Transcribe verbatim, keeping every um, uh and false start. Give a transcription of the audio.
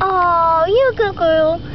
Oh, you cuckoo.